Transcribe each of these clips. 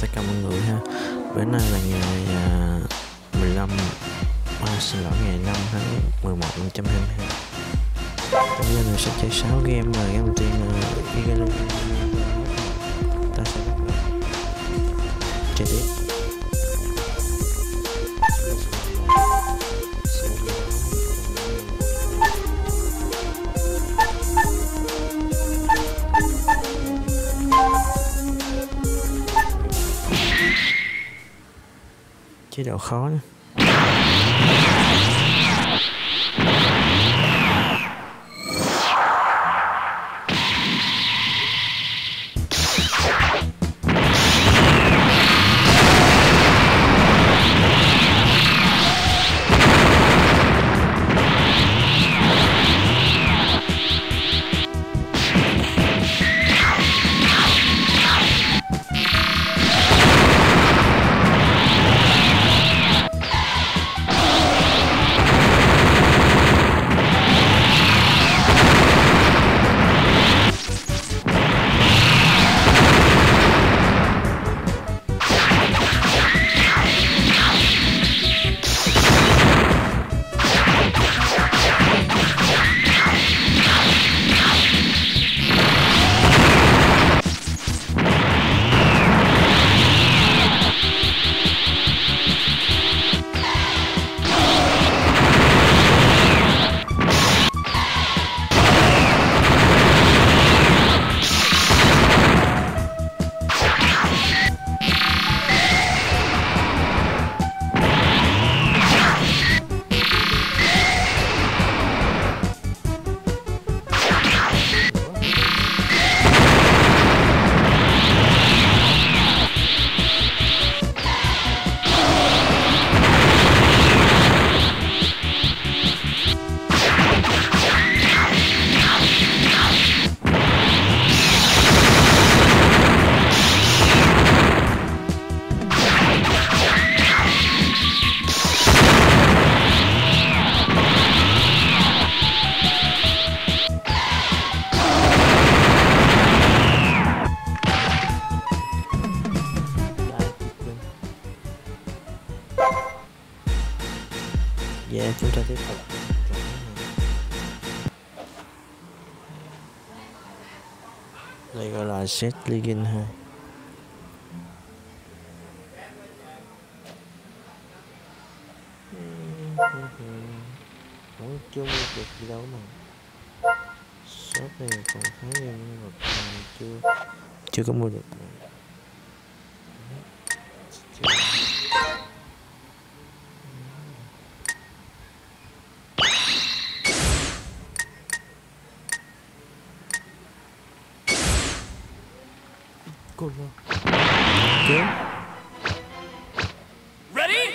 tất cả mọi người ha. Bữa nay là ngày 5 tháng 11 2022. Trong giờ mình sẽ chơi 6 game, và game đầu tiên là Igaloo. Ta sẽ chơi tiếp. Chế độ khó nữa. Dạ, chúng ta tiếp tục. Đây gọi là Set Legend 2. Nói chung được gì đâu mà. Set này còn khá nhiều nhân vật mà chưa có mua được. Cool. Okay. Ready?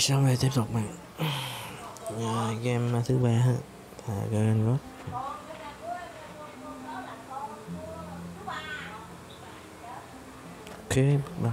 Xong rồi tiếp tục bạn. Game thứ 3 ha, Garden Road. Ok, bước 5.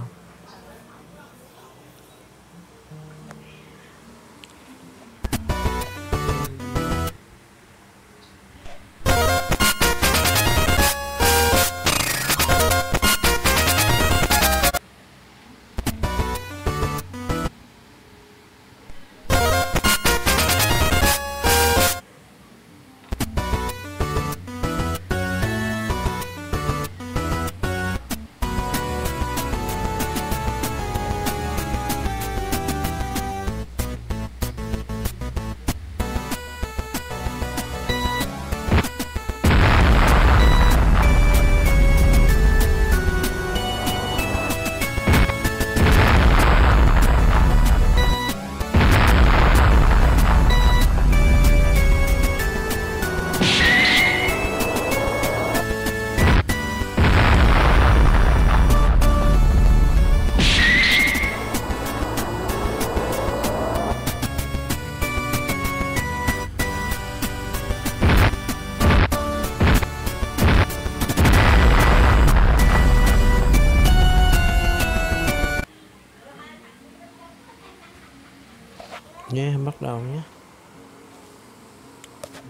Nhé, yeah, bắt đầu nhé.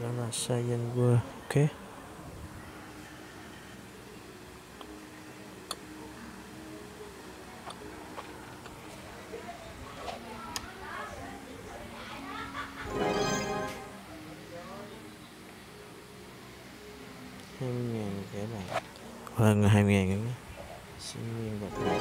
Đó là Saiyan World. Ok. Hơn 2.000 nữa. Sinh viên vật này.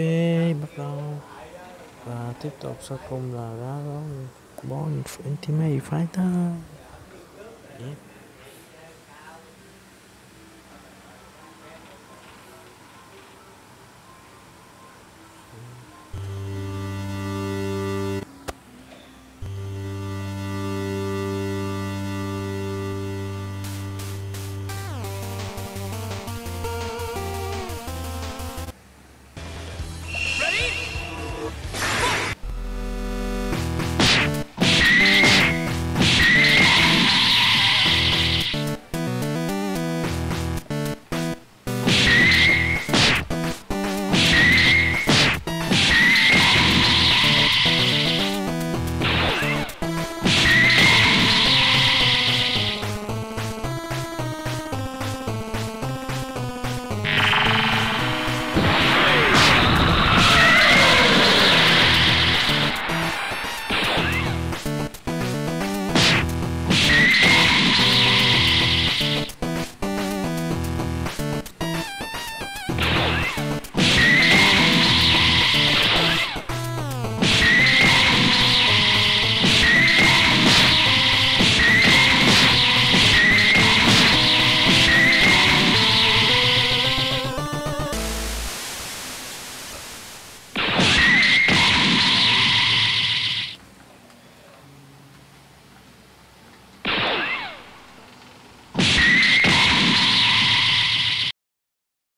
Ok, bắt đầu và tiếp tục sau cùng là ra đó boss Ultimate Fighter. Yep.